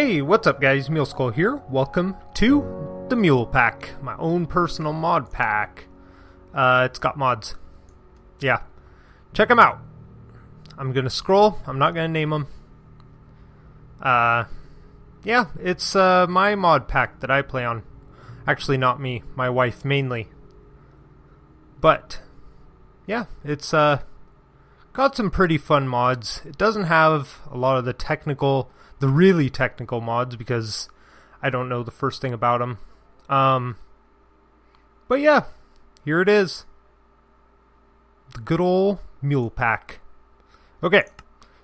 Hey, what's up guys, MuleSkull here. Welcome to the Mule Pack, my own personal mod pack. It's got mods. Yeah, check them out. I'm gonna scroll, I'm not gonna name them. Yeah, it's my mod pack that I play on. Actually not me, my wife mainly. But yeah, it's got some pretty fun mods. It doesn't have a lot of the really technical mods because I don't know the first thing about them. But yeah, here it is. The good old Mule Pack. Okay,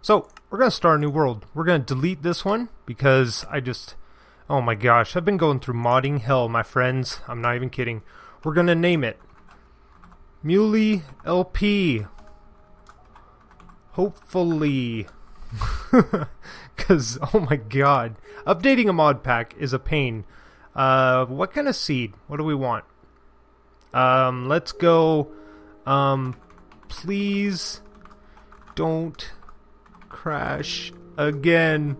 so we're going to start a new world. We're going to delete this one because oh my gosh, I've been going through modding hell, my friends. I'm not even kidding. We're going to name it Muley LP. Hopefully, because oh my god, updating a mod pack is a pain. What kind of seed? What do we want? Let's go. Please don't crash again,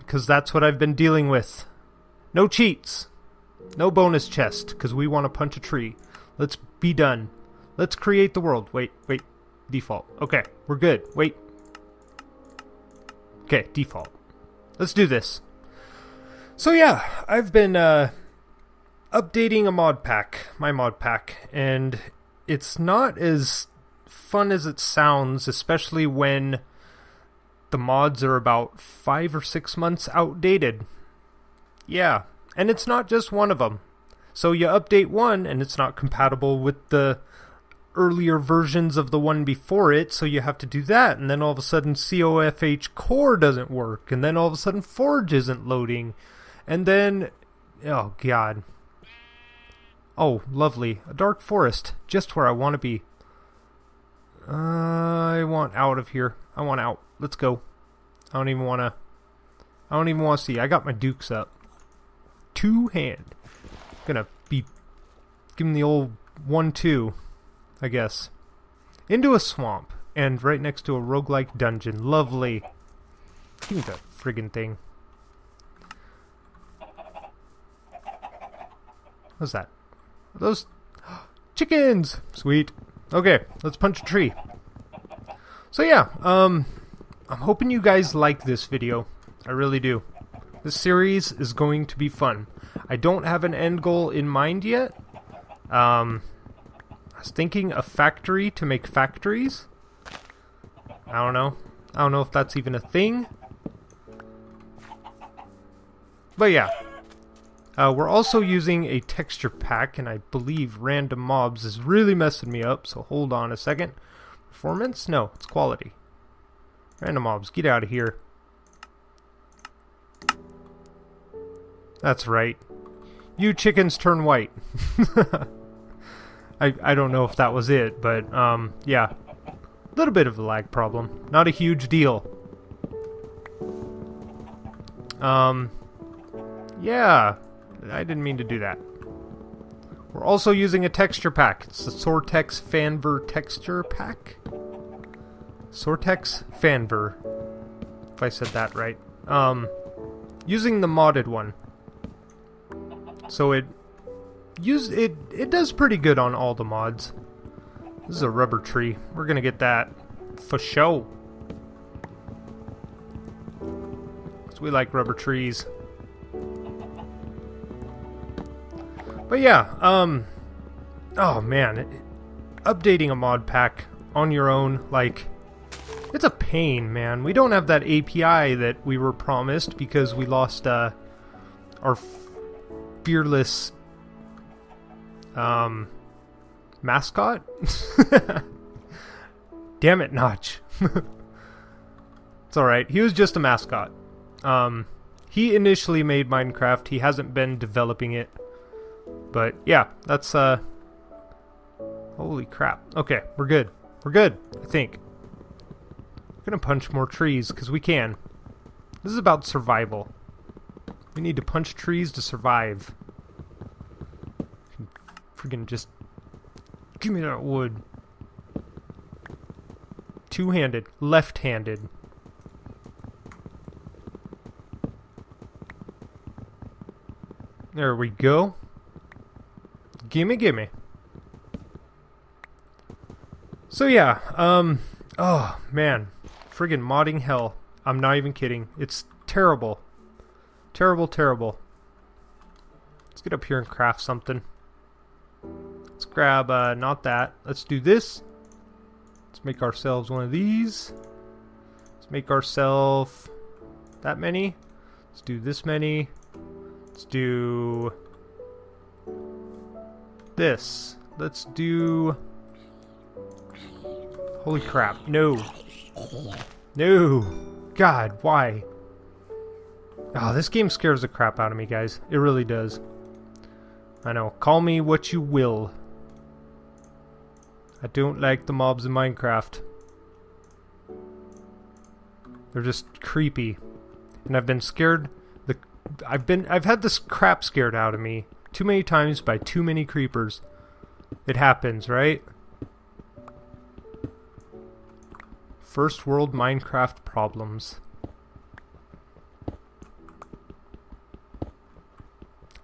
because that's what I've been dealing with. No cheats, no bonus chest, because we want to punch a tree. Let's be done. Let's create the world. Wait. Default. Okay, we're good. Wait. Okay, default. Let's do this. So yeah, I've been updating a mod pack, my mod pack, and it's not as fun as it sounds, especially when the mods are about 5 or 6 months outdated. Yeah, and it's not just one of them. So you update one and it's not compatible with the earlier versions of the one before it, so you have to do that, and then all of a sudden COFH core doesn't work, and then all of a sudden Forge isn't loading, and then oh god. Oh lovely, a dark forest, just where I want to be. I want out of here. I want out. Let's go. I don't even want to see. I got my dukes up. Two hand. Gonna be giving the old 1-2. I guess. Into a swamp, and right next to a roguelike dungeon. Lovely. Give me that friggin' thing. What's that? Are those chickens! Sweet. Okay, let's punch a tree. So yeah, I'm hoping you guys like this video. I really do. This series is going to be fun. I don't have an end goal in mind yet. I was thinking a factory to make factories. I don't know. I don't know if that's even a thing. But yeah. We're also using a texture pack, and I believe random mobs is really messing me up, so hold on a second. Performance? No, it's quality. Random mobs, get out of here. That's right. You chickens turn white. I don't know if that was it, but yeah, a little bit of a lag problem, not a huge deal. Yeah, I didn't mean to do that. We're also using a texture pack. It's the Soartex Fanver texture pack. Soartex Fanver, if I said that right. Using the modded one, so it does pretty good on all the mods. This is a rubber tree. We're gonna get that for show, because we like rubber trees. But yeah, oh man, updating a mod pack on your own, like, it's a pain, man. We don't have that API that we were promised because we lost our fearless mascot? Damn it, Notch. It's alright. He was just a mascot. He initially made Minecraft. He hasn't been developing it. But yeah, that's holy crap. Okay, we're good. We're good, I think. We're gonna punch more trees, because we can. This is about survival. We need to punch trees to survive. Freaking just give me that wood. Two-handed, left-handed. There we go. Gimme, gimme. So yeah, oh man, friggin' modding hell. I'm not even kidding. It's terrible. Terrible, terrible. Let's get up here and craft something. Let's grab, not that. Let's do this. Let's make ourselves one of these. Let's make ourselves that many. Let's do this many. Let's do this. Let's do... Holy crap. No. No. God, why? Oh, this game scares the crap out of me, guys. It really does. I know. Call me what you will. I don't like the mobs in Minecraft. They're just creepy. And I've been scared. I've had this crap scared out of me too many times by too many creepers. It happens, right? First world Minecraft problems.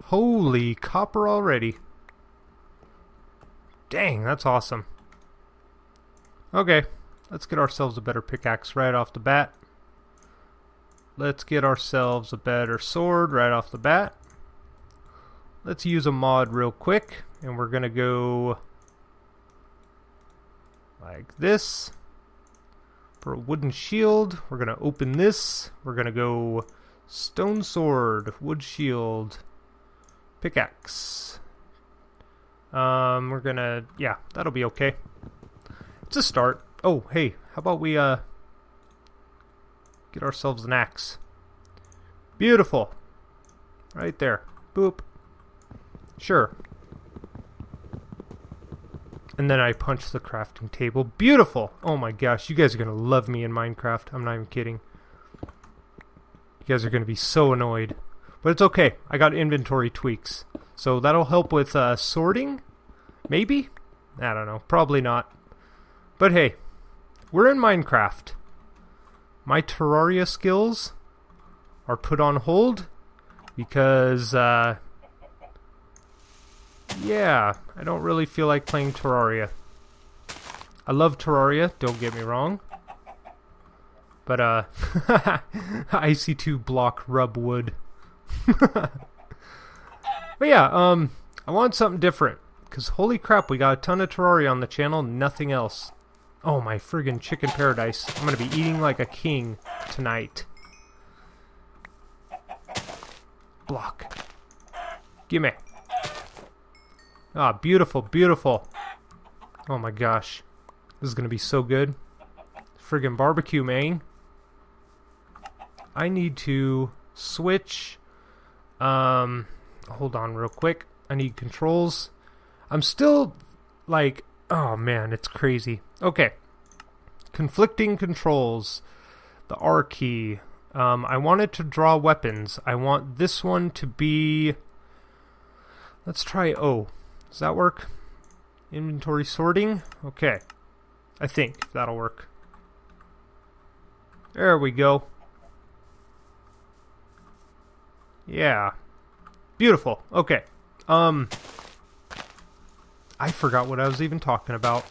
Holy copper already. Dang, that's awesome. Okay, let's get ourselves a better pickaxe right off the bat. Let's get ourselves a better sword right off the bat. Let's use a mod real quick, and we're gonna go like this. For a wooden shield, we're gonna open this. We're gonna go stone sword, wood shield, pickaxe. We're gonna, yeah, that'll be okay. It's a start. Oh, hey, how about we get ourselves an axe? Beautiful. Right there. Boop. Sure. And then I punch the crafting table. Beautiful. Oh my gosh, you guys are gonna love me in Minecraft. I'm not even kidding. You guys are gonna be so annoyed. But it's okay. I got inventory tweaks. So that'll help with sorting? Maybe? I don't know. Probably not. But hey, we're in Minecraft. My Terraria skills are put on hold because, yeah, I don't really feel like playing Terraria. I love Terraria, don't get me wrong. But, IC2 block rub wood. But yeah, I want something different, because holy crap, we got a ton of Terraria on the channel, nothing else. Oh my friggin' chicken paradise. I'm gonna be eating like a king tonight. Block. Gimme. Ah, beautiful, beautiful. Oh my gosh. This is gonna be so good. Friggin' barbecue, man. I need to... switch. Hold on real quick. I need controls. I'm still like, oh man, it's crazy. Okay. Conflicting controls. The R key. I wanted to draw weapons. I want this one to be... Let's try O. Does that work? Inventory sorting. Okay. I think that'll work. There we go. Yeah. Beautiful. Okay. I forgot what I was even talking about.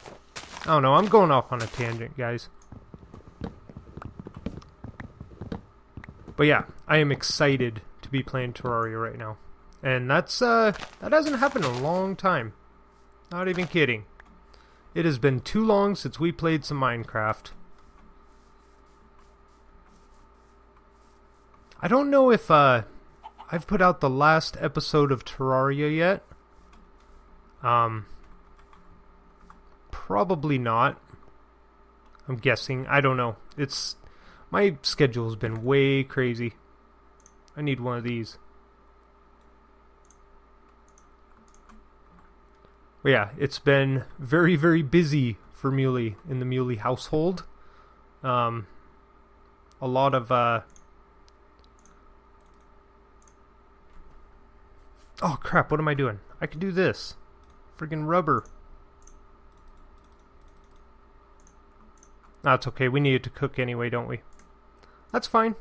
I don't know. I'm going off on a tangent, guys. But yeah, I am excited to be playing Terraria right now. And that's, that hasn't happened in a long time. Not even kidding. It has been too long since we played some Minecraft. I don't know if, I've put out the last episode of Terraria yet. Probably not. I'm guessing. I don't know. It's... my schedule's been way crazy. I need one of these. But yeah, it's been very, very busy for Muley in the Muley household. A lot of, oh crap, what am I doing? I could do this. Friggin' rubber. That's okay, we need it to cook anyway, don't we? That's fine.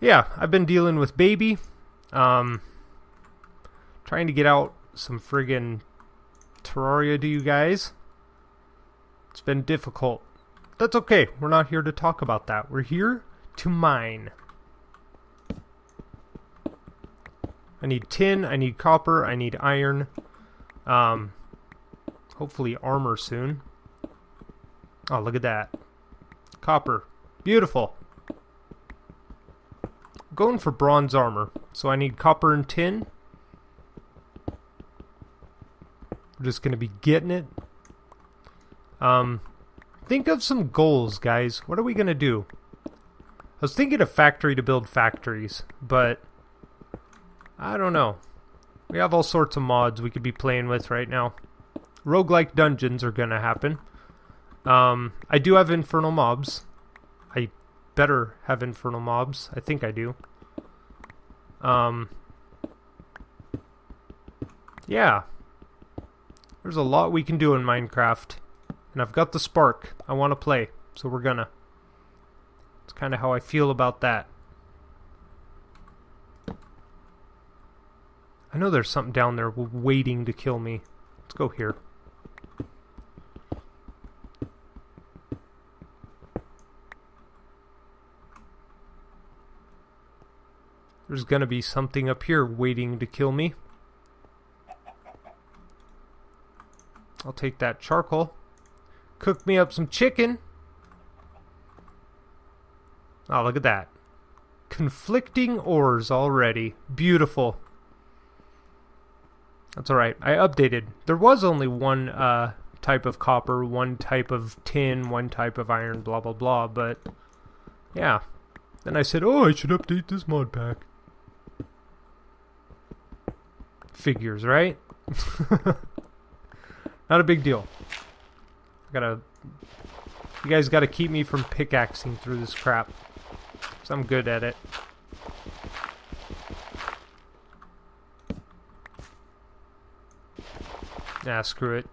Yeah, I've been dealing with baby. Trying to get out some friggin' Terraria to you guys. It's been difficult. That's okay. We're not here to talk about that. We're here to mine. I need tin, I need copper, I need iron. Hopefully armor soon. Oh, look at that. Copper. Beautiful. I'm going for bronze armor. So I need copper and tin. We're just going to be getting it. Think of some goals, guys. What are we going to do? I was thinking of factory to build factories, but I don't know. We have all sorts of mods we could be playing with right now. Roguelike dungeons are gonna happen. I do have infernal mobs. I better have infernal mobs. I think I do. Yeah. There's a lot we can do in Minecraft. And I've got the spark. I want to play. So we're gonna. That's kind of how I feel about that. I know there's something down there waiting to kill me. Let's go here. There's gonna be something up here waiting to kill me. I'll take that charcoal. Cook me up some chicken. Oh, look at that. Conflicting ores already. Beautiful. That's alright. I updated. There was only one type of copper, one type of tin, one type of iron, blah, blah, blah, but yeah. Then I said, oh, I should update this mod pack. Figures, right? Not a big deal. You guys gotta keep me from pickaxing through this crap, because I'm good at it. Nah, screw it.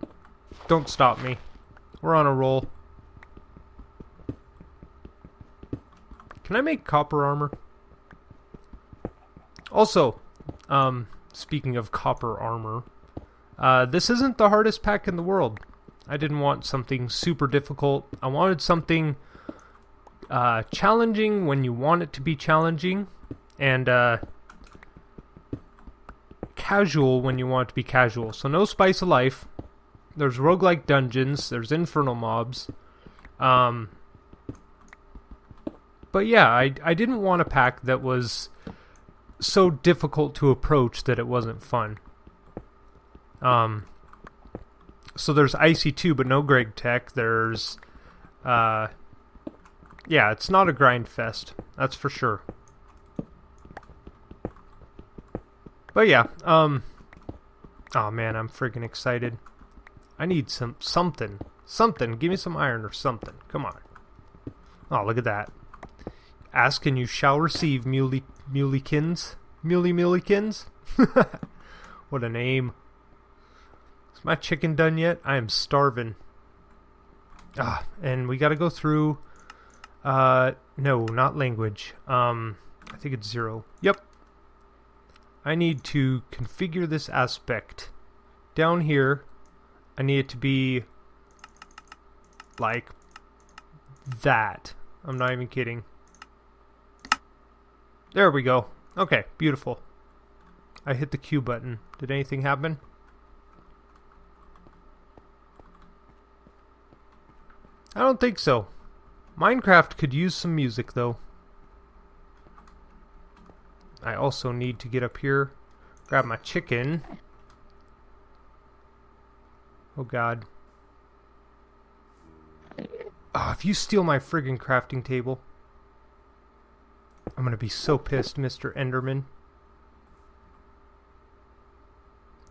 Don't stop me. We're on a roll. Can I make copper armor? Also, speaking of copper armor, this isn't the hardest pack in the world. I didn't want something super difficult. I wanted something challenging when you want it to be challenging, and casual when you want it to be casual. So no spice of life. There's roguelike dungeons. There's infernal mobs. But yeah, I didn't want a pack that was so difficult to approach that it wasn't fun. So there's IC2, but no Greg Tech. There's yeah, it's not a grind fest. That's for sure. But yeah, oh man, I'm freaking excited. I need something. Give me some iron or something. Come on. Oh, look at that. Ask and you shall receive, Mulekins. Mulekins. What a name. Is my chicken done yet? I am starving. Ah, and we gotta go through, no, not language. I think it's 0. Yep. I need to configure this aspect. Down here, I need it to be like that. I'm not even kidding. There we go. Okay, beautiful. I hit the Q button. Did anything happen? I don't think so. Minecraft could use some music, though. I also need to get up here, grab my chicken. Oh god. Oh, if you steal my friggin' crafting table, I'm gonna be so pissed, Mr. Enderman.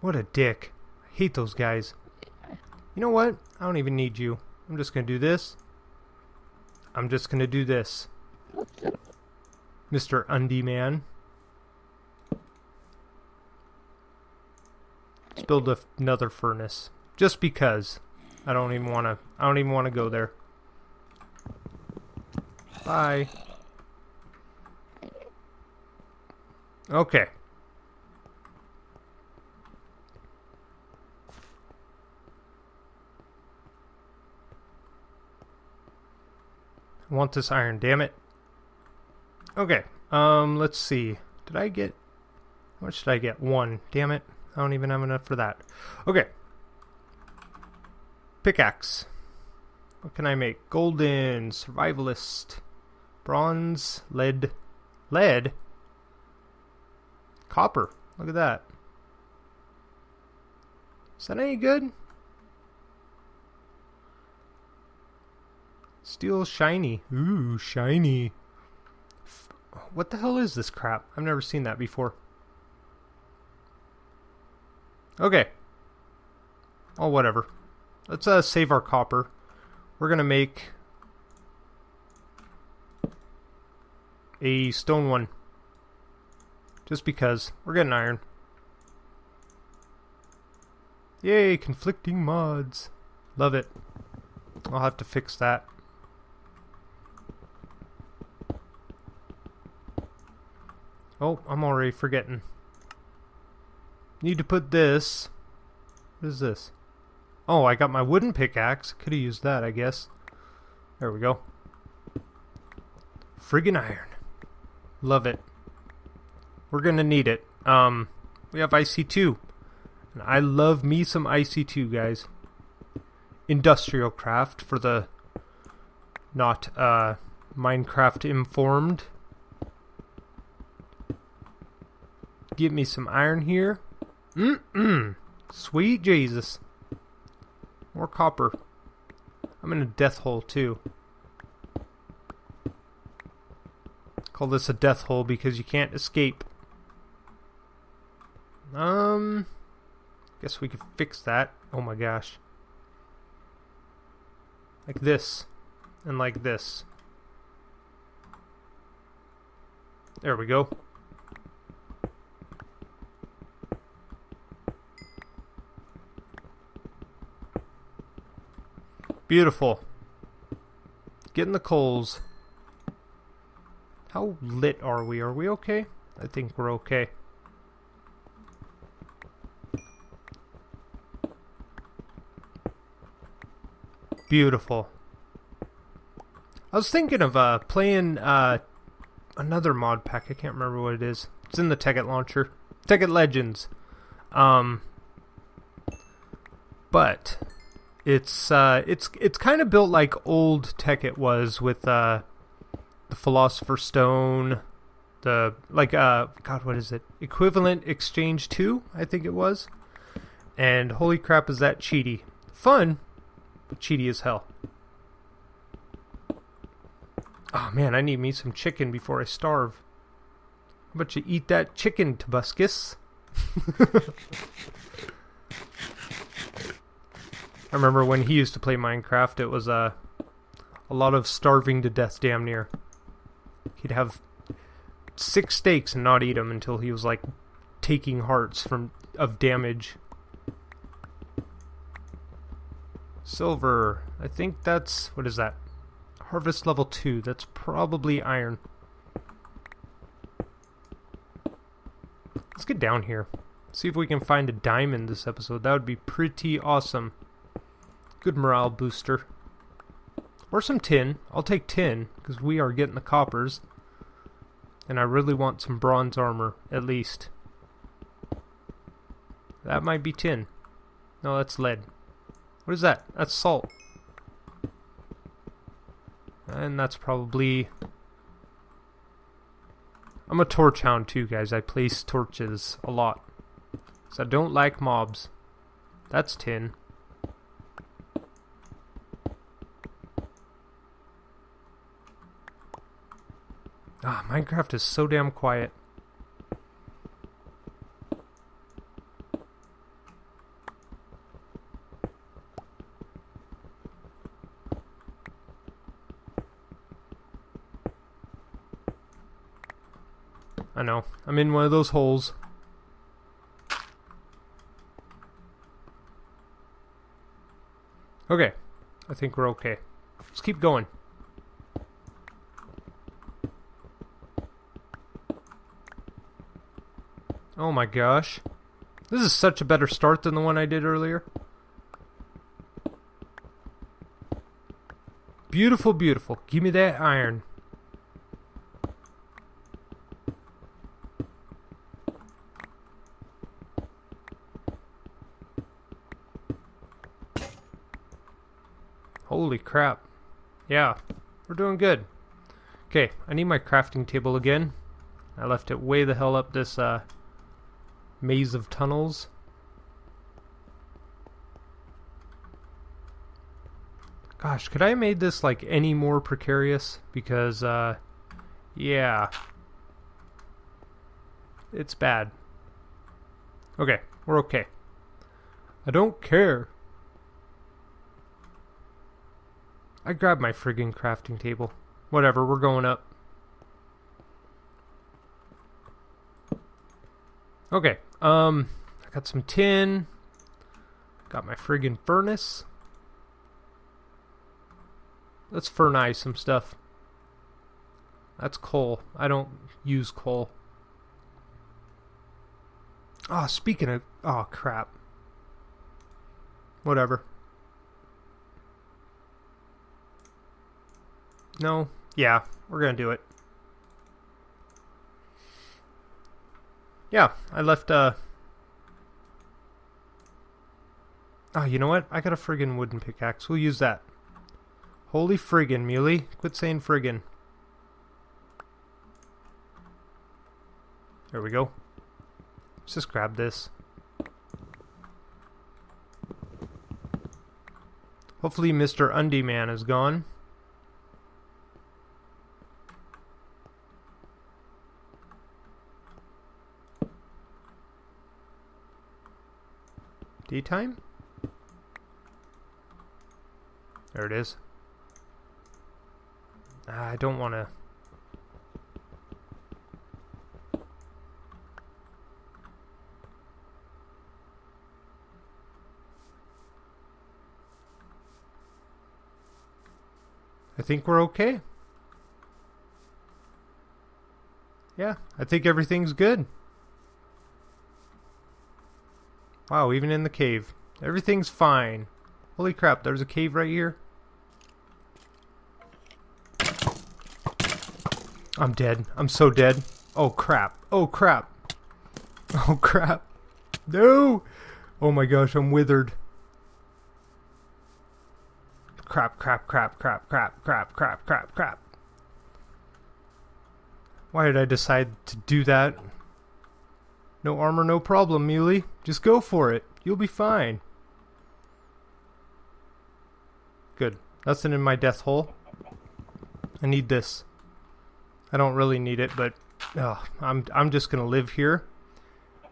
What a dick. I hate those guys. You know what? I don't even need you. I'm just gonna do this. I'm just gonna do this. Mr. Undie Man. Let's build another furnace, just because. I don't even want to go there. Bye. Okay. want this iron, damn it. Okay, let's see. Did I get... what should I get? One. Damn it. I don't even have enough for that. Okay. Pickaxe. What can I make? Golden. Survivalist. Bronze. Lead. Lead? Copper. Look at that. Is that any good? Steel shiny. Ooh, shiny. What the hell is this crap? I've never seen that before. Okay. Oh, whatever. Let's save our copper. We're gonna make a stone one. Just because. We're getting iron. Yay, conflicting mods. Love it. I'll have to fix that. Oh, I'm already forgetting. Need to put this... what is this? Oh, I got my wooden pickaxe. Could have used that, I guess. There we go. Friggin' iron. Love it. We're gonna need it. We have IC2. And I love me some IC2, guys. Industrial craft for the... not, Minecraft informed. Give me some iron here. Sweet Jesus. More copper. I'm in a death hole too. Call this a death hole because you can't escape. Guess we could fix that. Oh my gosh. Like this. And like this. There we go. Beautiful. Getting the coals. How lit are we? Are we okay? I think we're okay. Beautiful. I was thinking of playing another mod pack. I can't remember what it is. It's in the Tekkit launcher. Tekkit Legends. But... It's kind of built like old Tekkit was with the Philosopher's Stone, the God, what is it? Equivalent Exchange 2, I think it was. And holy crap, is that cheaty? Fun, but cheaty as hell. Oh man, I need me some chicken before I starve. How about you eat that chicken, Tabuscus? I remember when he used to play Minecraft, it was a lot of starving to death damn near. He'd have 6 steaks and not eat them until he was like taking hearts of damage. Silver. I think that's... what is that? Harvest level 2. That's probably iron. Let's get down here. See if we can find a diamond this episode. That would be pretty awesome. Good morale booster. Or some tin. I'll take tin, because we are getting the coppers. And I really want some bronze armor, at least. That might be tin. No, that's lead. What is that? That's salt. And that's probably... I'm a torch hound too, guys. I place torches a lot. Because I don't like mobs. That's tin. Ah, Minecraft is so damn quiet. I know. I'm in one of those holes. Okay. I think we're okay. Let's keep going. Oh my gosh. This is such a better start than the one I did earlier. Beautiful, beautiful. Give me that iron. Holy crap. Yeah, we're doing good. Okay, I need my crafting table again. I left it way the hell up this maze of tunnels. Gosh, could I have made this like any more precarious? Because, yeah. It's bad. Okay, we're okay. I don't care. I grabbed my friggin' crafting table. Whatever, we're going up. Okay, I got some tin. Got my friggin' furnace. Let's furnize some stuff. That's coal. I don't use coal. Oh, speaking of... Oh, crap. Whatever. No? Yeah, we're gonna do it. Yeah, I left, Oh, you know what? I got a friggin' wooden pickaxe. We'll use that. Holy friggin', Muley. Quit saying friggin'. There we go. Let's just grab this. Hopefully Mr. Undy Man is gone. Daytime? There it is. I don't want to... I think we're okay. Yeah, I think everything's good. Wow, even in the cave. Everything's fine. Holy crap, there's a cave right here. I'm dead. I'm so dead. Oh crap. Oh crap. Oh crap. No! Oh my gosh, I'm withered. Crap, crap, crap, crap, crap, crap, crap, crap, crap. Why did I decide to do that? No armor, no problem, Muley. Just go for it. You'll be fine. Good. Nothing in my death hole. I need this. I don't really need it, but I'm just gonna live here.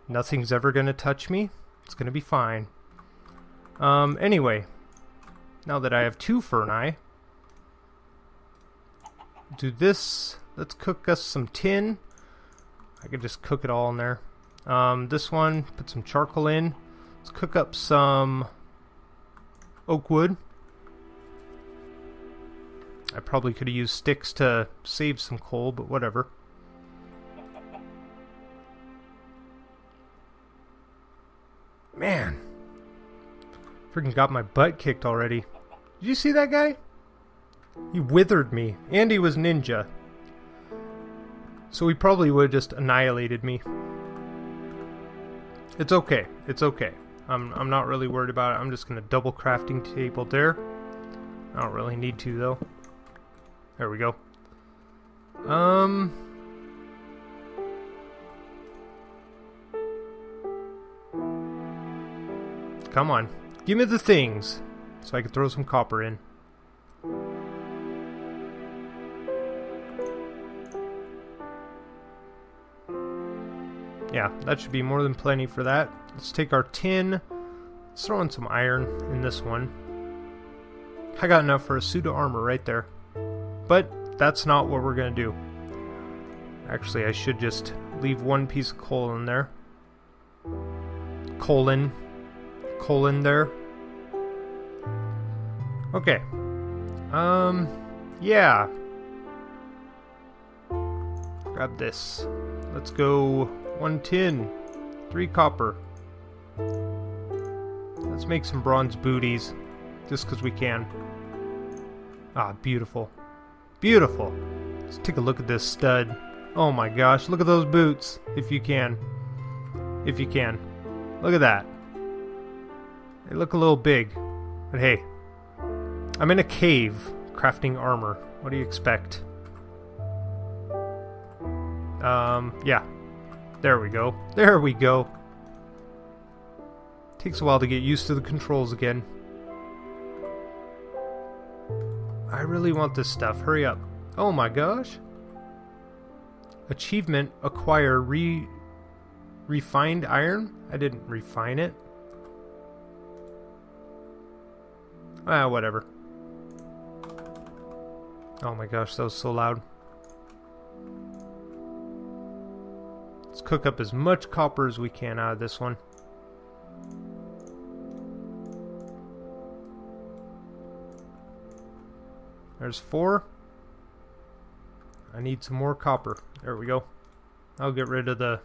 Nothing's ever gonna touch me. It's gonna be fine. Anyway, now that I have two furnace, do this. Let's cook us some tin. I could just cook it all in there. This one, put some charcoal in. Let's cook up some oak wood. I probably could have used sticks to save some coal, but whatever. Man. Freaking got my butt kicked already. Did you see that guy? He withered me. And he was ninja. So he probably would have just annihilated me. It's okay. It's okay. I'm not really worried about it. I'm just going to double crafting table there. I don't really need to, though. There we go. Come on. Give me the things. So I can throw some copper in. Yeah, that should be more than plenty for that. Let's take our tin. Let's throw in some iron in this one. I got enough for a pseudo armor right there. But that's not what we're going to do. Actually, I should just leave one piece of coal in there. Coal in there. Okay. Yeah. Grab this. Let's go 1 tin, 3 copper. Let's make some bronze booties. Just because we can. Ah, beautiful. Beautiful. Let's take a look at this stud. Oh my gosh, look at those boots. If you can. If you can. Look at that. They look a little big. But hey, I'm in a cave crafting armor. What do you expect? Yeah. There we go. There we go. Takes a while to get used to the controls again. I really want this stuff. Hurry up. Oh my gosh. Achievement. Acquire refined iron? I didn't refine it. Ah, whatever. Oh my gosh, that was so loud. Let's cook up as much copper as we can out of this one. There's 4. I need some more copper. There we go. I'll get rid of the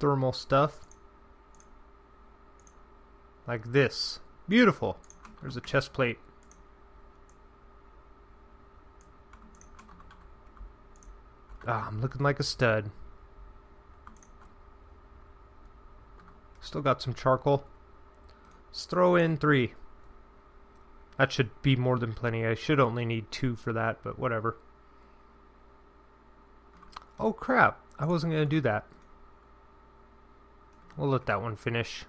thermal stuff. Like this. Beautiful. There's a chest plate. Ah, I'm looking like a stud. Still got some charcoal. Let's throw in 3. That should be more than plenty. I should only need 2 for that, but whatever. Oh crap, I wasn't going to do that. We'll let that one finish.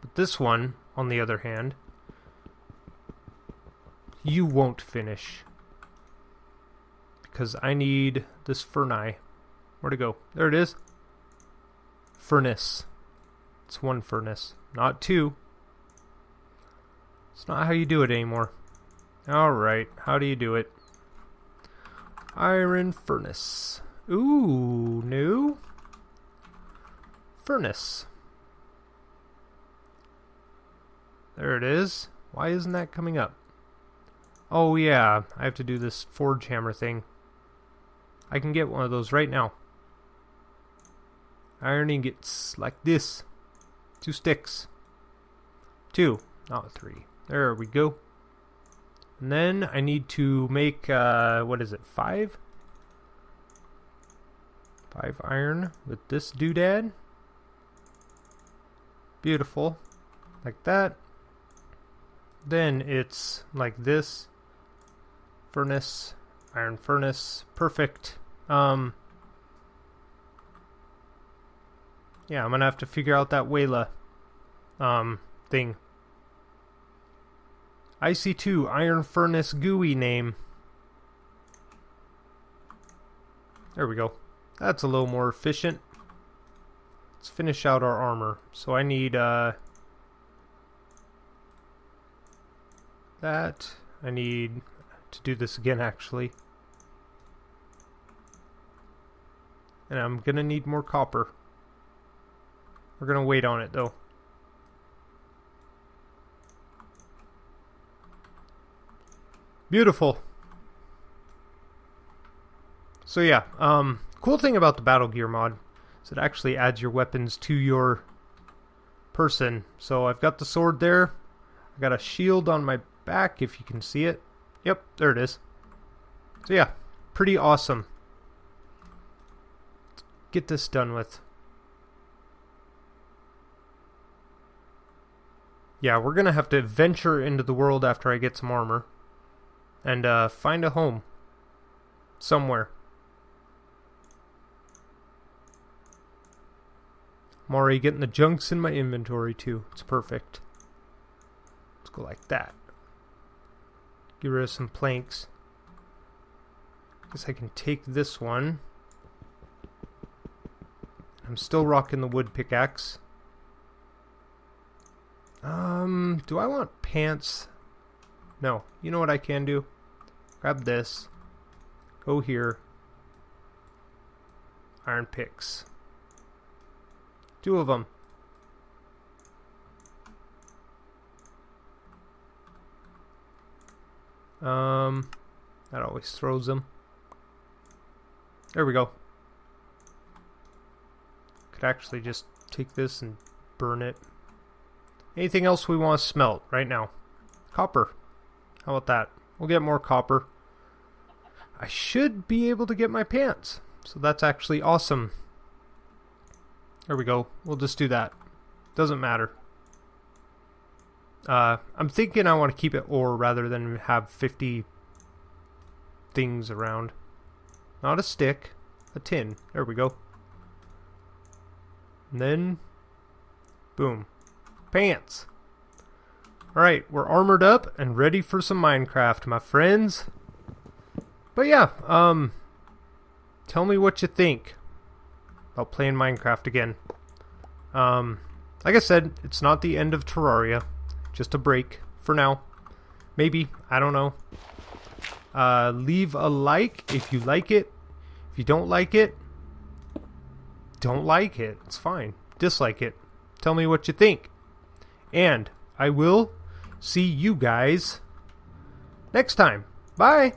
But this one, on the other hand, you won't finish. Because I need this furnace. Where'd it go? There it is. Furnace. It's 1 furnace, not 2. It's not how you do it anymore. Alright, how do you do it? Iron furnace. Ooh, new furnace. There it is. Why isn't that coming up? Oh yeah, I have to do this forge hammer thing. I can get one of those right now. Ironing gets like this. 2 sticks. 2, not 3. There we go. And then I need to make, what is it, 5? 5 iron with this doodad. Beautiful. Like that. Then it's like this. Furnace. Iron furnace. Perfect. Yeah, I'm gonna have to figure out that Wayla thing. IC2 iron furnace GUI name. There we go. That's a little more efficient. Let's finish out our armor. So I need that. I need to do this again actually. And I'm gonna need more copper. We're gonna wait on it though. Beautiful. So yeah, cool thing about the Battle Gear mod is it actually adds your weapons to your person. So I've got the sword there. I got a shield on my back if you can see it. Yep, there it is. So yeah, pretty awesome. Let's get this done with. Yeah, we're gonna have to venture into the world after I get some armor. And find a home somewhere. I'm already getting the junks in my inventory too. It's perfect. Let's go like that. Get rid of some planks. Guess I can take this one. I'm still rocking the wood pickaxe. Do I want pants? No. You know what I can do? Grab this. Go here. Iron picks. 2 of them. That always throws them. There we go. Could actually just take this and burn it. Anything else we want to smelt right now? Copper. How about that? We'll get more copper. I should be able to get my pants, so that's actually awesome. There we go. We'll just do that. Doesn't matter. I'm thinking I want to keep it ore rather than have 50 things around. Not a stick, a tin. There we go. And then, boom. Pants. Alright, we're armored up and ready for some Minecraft, my friends. But yeah, tell me what you think about playing Minecraft again. Like I said, it's not the end of Terraria. Just a break for now. Maybe. I don't know. Leave a like if you like it. If you don't like it, don't like it. It's fine. Dislike it. Tell me what you think. And I will see you guys next time. Bye!